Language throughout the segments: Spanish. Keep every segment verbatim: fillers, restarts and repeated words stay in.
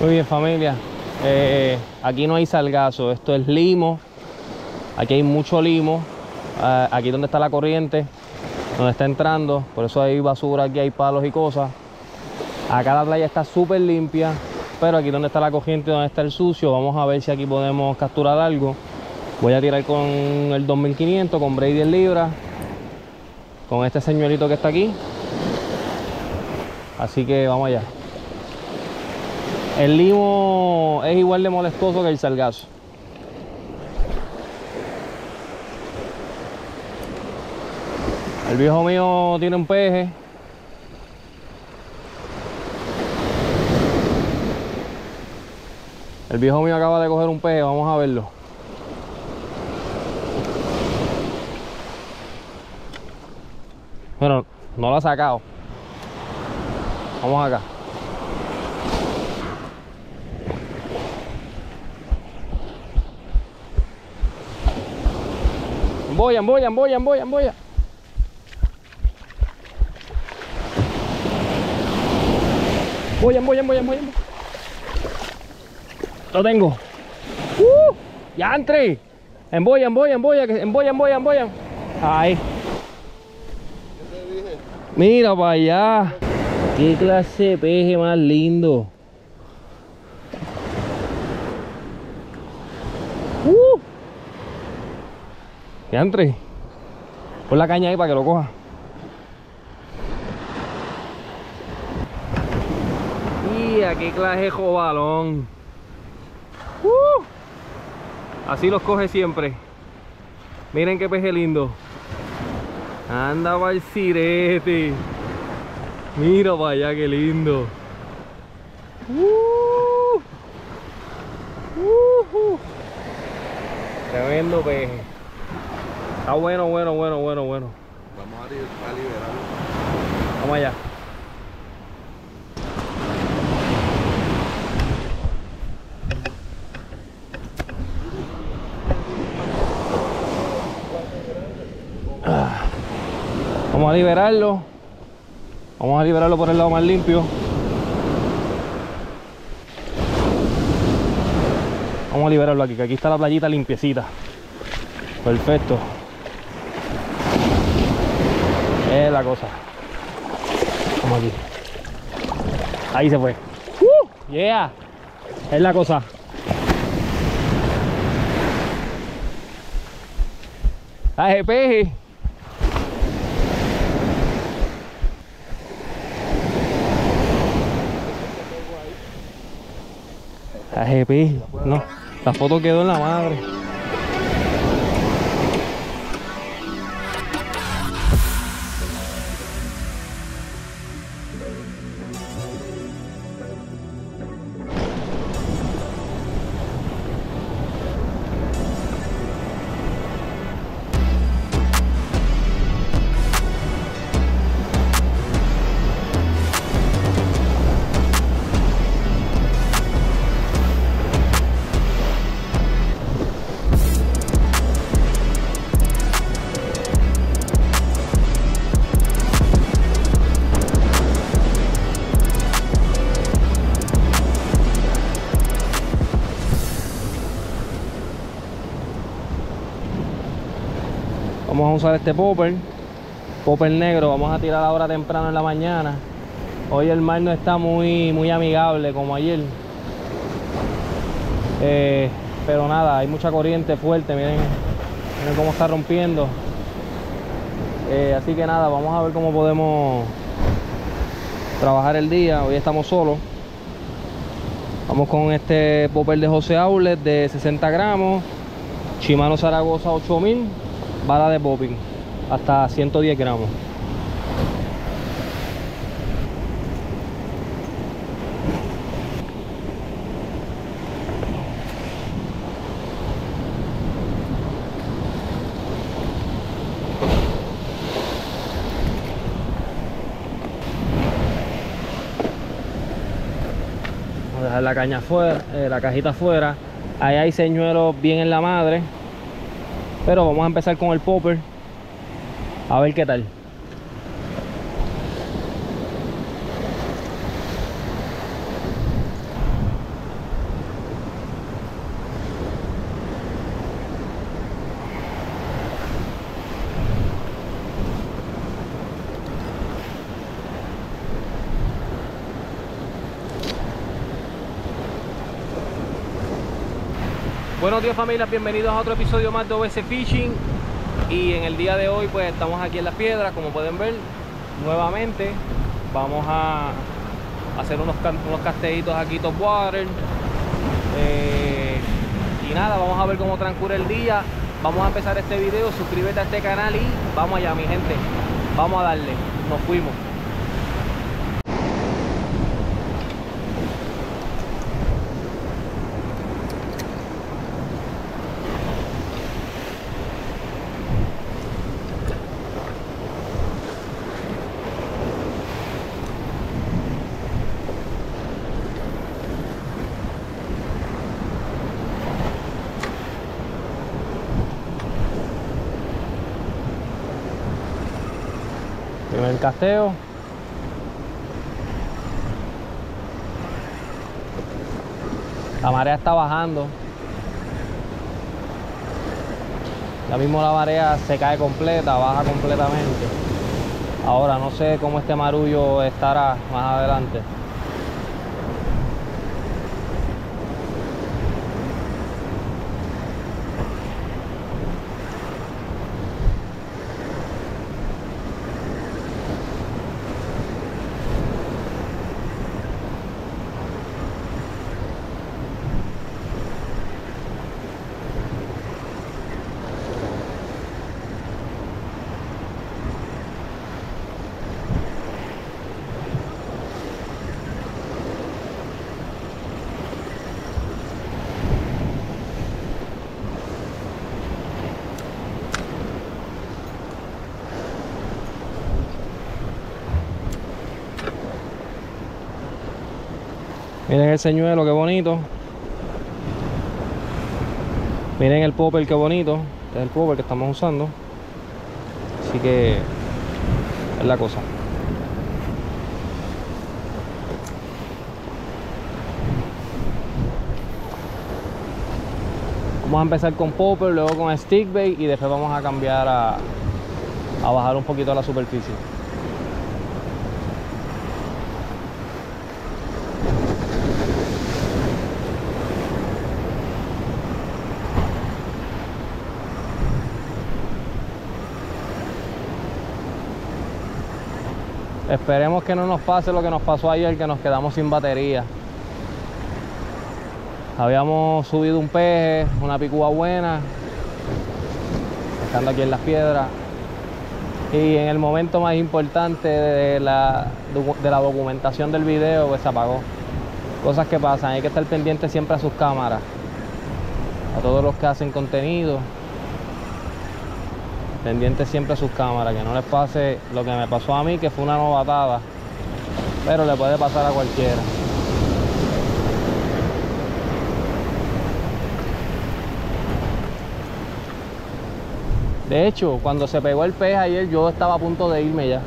Muy bien, familia, eh, aquí no hay sargazo, esto es limo. Aquí hay mucho limo, eh, aquí donde está la corriente, donde está entrando, por eso hay basura, aquí hay palos y cosas. Acá la playa está súper limpia, pero aquí donde está la corriente, donde está el sucio, vamos a ver si aquí podemos capturar algo. Voy a tirar con el dos mil quinientos, con braid diez libras, con este señorito que está aquí. Así que vamos allá. El limo es igual de molestoso que el sargazo. El viejo mío tiene un peje. El viejo mío acaba de coger un peje, vamos a verlo. Bueno, no lo ha sacado. Vamos acá. Voy, voy, voy, voy, voy. Voy, voy, voy, voy. Lo tengo. ¡Uh! ¡Ya entré! Emboya, emboya, emboya, emboya, emboya, emboya. Ahí. ¿Qué te dije? Mira para allá. ¡Qué clase de peje más lindo! ¡Uh! ¡Ya entré! Pon la caña ahí para que lo coja. ¡Mira qué clase de jobalón! ¡Uh! Así los coge siempre. Miren qué peje lindo. Anda para el cirete. Mira para allá, qué lindo. Uh, uh, uh. Tremendo peje. Está bueno, bueno, bueno, bueno, bueno. Vamos a liberarlo. Vamos allá. Ah. Vamos a liberarlo. Vamos a liberarlo por el lado más limpio. Vamos a liberarlo aquí, que aquí está la playita limpiecita. Perfecto. Es la cosa. Vamos aquí. Ahí se fue. ¡Uh! ¡Yeah! Es la cosa. ¡Ay, peje! No, la foto quedó en la madre. Vamos a usar este popper, popper negro. Vamos a tirar ahora temprano en la mañana. Hoy el mar no está muy, muy amigable como ayer, eh, pero nada, hay mucha corriente fuerte. Miren, miren cómo está rompiendo, eh, así que nada, vamos a ver cómo podemos trabajar el día. Hoy estamos solos. Vamos con este popper de José Aulet de sesenta gramos, Shimano Zaragoza ocho mil, bala de popping hasta ciento diez gramos. Vamos a dejar la caña fuera, eh, la cajita afuera. Ahí hay señuelos bien en la madre. Pero vamos a empezar con el popper, a ver qué tal. Buenos días, familia, bienvenidos a otro episodio más de O S Fishing. Y en el día de hoy pues estamos aquí en Las Piedras, como pueden ver. Nuevamente vamos a hacer unos, unos casteitos aquí top water. Eh, y nada, vamos a ver cómo transcurre el día. Vamos a empezar este video, suscríbete a este canal y vamos allá, mi gente. Vamos a darle, nos fuimos. Primer casteo. La marea está bajando. Ya mismo la marea se cae completa, baja completamente. Ahora no sé cómo este marullo estará más adelante. Miren el señuelo, qué bonito. Miren el popper, qué bonito. Este es el popper que estamos usando. Así que es la cosa. Vamos a empezar con popper, luego con stick bait y después vamos a cambiar a, a bajar un poquito a la superficie. Esperemos que no nos pase lo que nos pasó ayer, que nos quedamos sin batería. Habíamos subido un peje, una picúa buena, estando aquí en Las Piedras. Y en el momento más importante de la, de la documentación del video, pues se apagó. Cosas que pasan, hay que estar pendiente siempre a sus cámaras. A todos los que hacen contenido. Pendiente siempre a sus cámaras, que no les pase lo que me pasó a mí, que fue una novatada, pero le puede pasar a cualquiera. De hecho, cuando se pegó el pez ayer, yo estaba a punto de irme ya.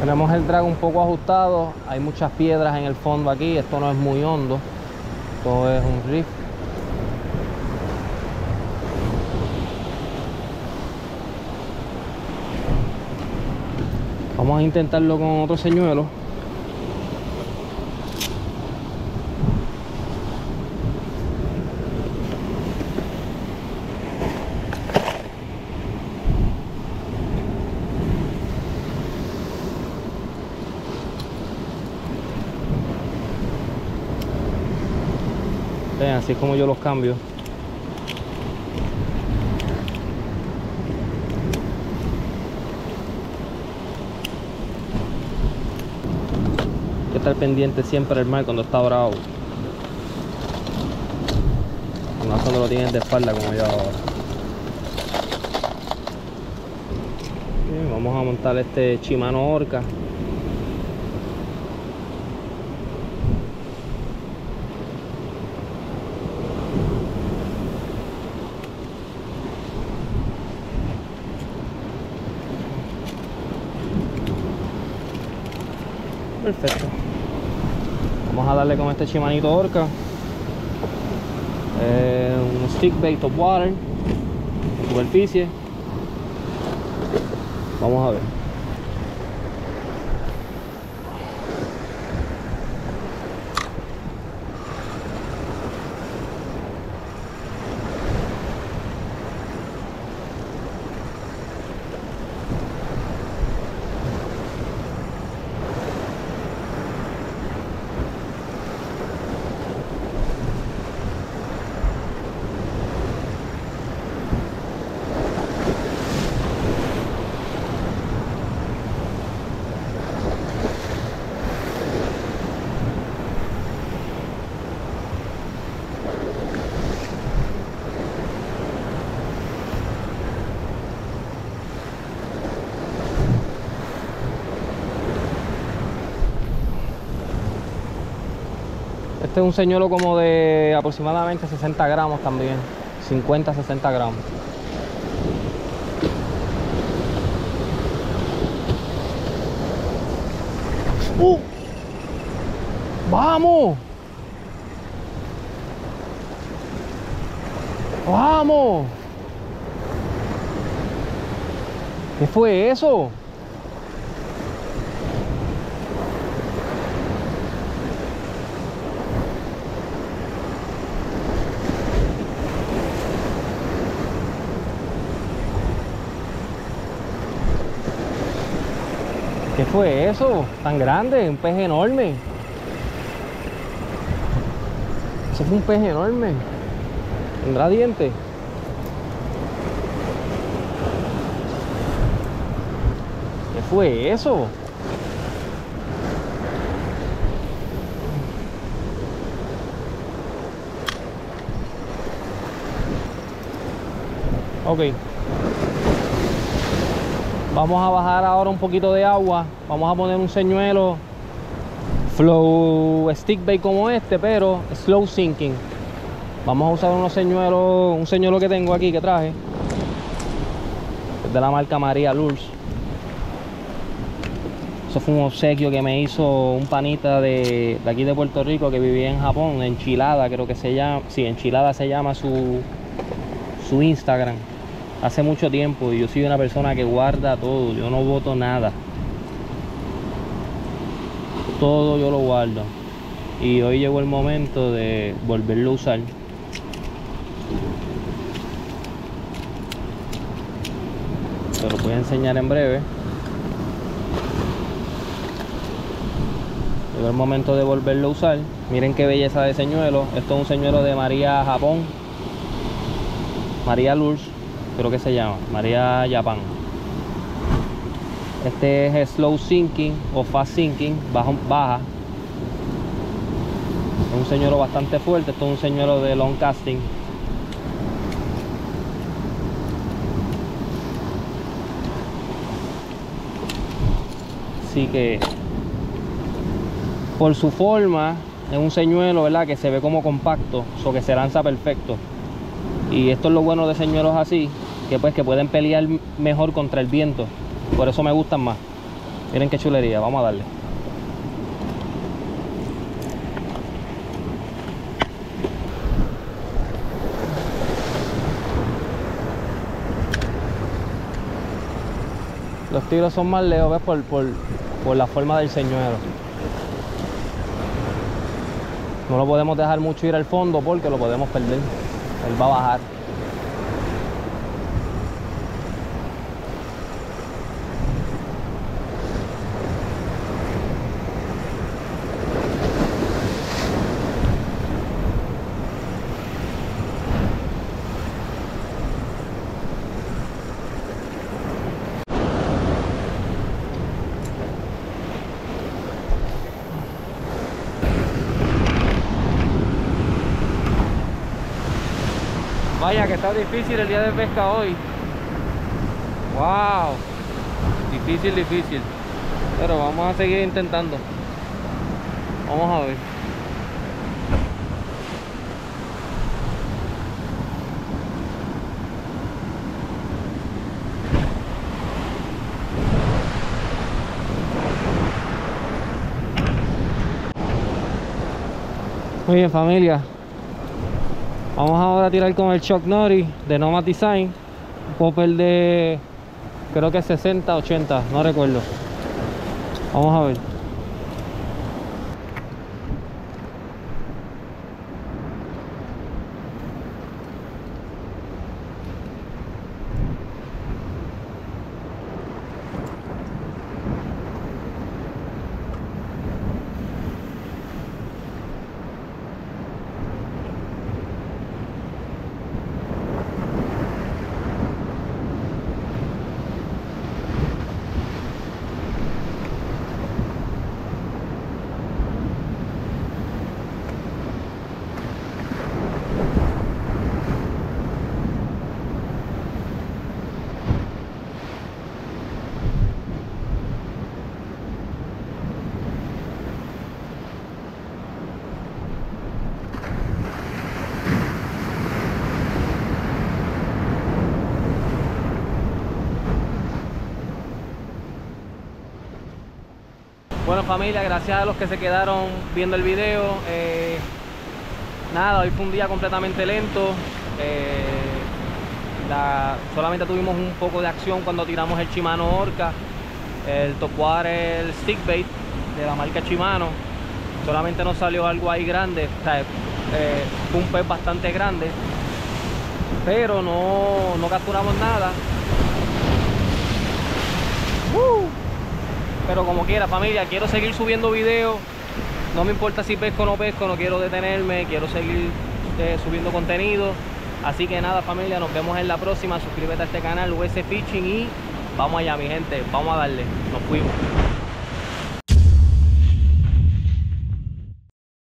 Tenemos el drag un poco ajustado, hay muchas piedras en el fondo aquí, esto no es muy hondo, todo es un riff. Vamos a intentarlo con otro señuelo. Vean, así es como yo los cambio. Hay que estar pendiente siempre al mar cuando está bravo. no solo lo tienen de espalda como yo ahora. Bien, vamos a montar este Shimano Orca. Perfecto, vamos a darle con este Shimanito Orca, eh, un stick bait top water, superficie, vamos a ver. Este es un señuelo como de aproximadamente sesenta gramos también, cincuenta a sesenta gramos. ¡Uh! ¡Vamos! ¡Vamos! ¿Qué fue eso? ¿Qué fue eso? Tan grande, un pez enorme. Eso fue un pez enorme. ¿Tendrá dientes? ¿Qué fue eso? Ok. Vamos a bajar ahora un poquito de agua. Vamos a poner un señuelo flow stick bait como este, pero slow sinking. Vamos a usar unos señuelos, un señuelo que tengo aquí, que traje. Es de la marca María Lurz. Eso fue un obsequio que me hizo un panita de, de aquí de Puerto Rico que vivía en Japón, en Enchilada creo que se llama. Sí, Enchilada se llama su, su Instagram. Hace mucho tiempo, y yo soy una persona que guarda todo, yo no boto nada. Todo yo lo guardo. Y hoy llegó el momento de volverlo a usar. Se lo voy a enseñar en breve. Llegó el momento de volverlo a usar. Miren qué belleza de señuelo. Esto es un señuelo de María Japón. María Lurz. Creo que se llama María Japan. Este es slow sinking o fast sinking, baja, baja. Es un señuelo bastante fuerte. Esto es un señuelo de long casting. Así que por su forma es un señuelo, ¿verdad?, que se ve como compacto, o so que se lanza perfecto. Y esto es lo bueno de señuelos así, que pues que pueden pelear mejor contra el viento, por eso me gustan más. Miren qué chulería, vamos a darle. Los tiros son más lejos, ves, por, por, por la forma del señuelo. No lo podemos dejar mucho ir al fondo porque lo podemos perder. Él va a bajar. Vaya que está difícil el día de pesca hoy. Wow, difícil, difícil. Pero vamos a seguir intentando. Vamos a ver. Muy bien, familia. Vamos ahora a tirar con el Shock Nori de Nomad Design. Un popper de creo que sesenta, ochenta, no recuerdo. Vamos a ver. Bueno, familia, gracias a los que se quedaron viendo el video. Eh, nada, hoy fue un día completamente lento. Eh, la, solamente tuvimos un poco de acción cuando tiramos el Shimano Orca, el topwater, el stickbait de la marca Shimano. Solamente nos salió algo ahí grande, o sea, eh, fue un pez bastante grande, pero no, no capturamos nada. ¡Uh! Pero como quiera, familia, quiero seguir subiendo videos. No me importa si pesco o no pesco, no quiero detenerme, quiero seguir eh, subiendo contenido. Así que nada, familia, nos vemos en la próxima. Suscríbete a este canal O S Fishing y vamos allá, mi gente. Vamos a darle. Nos fuimos.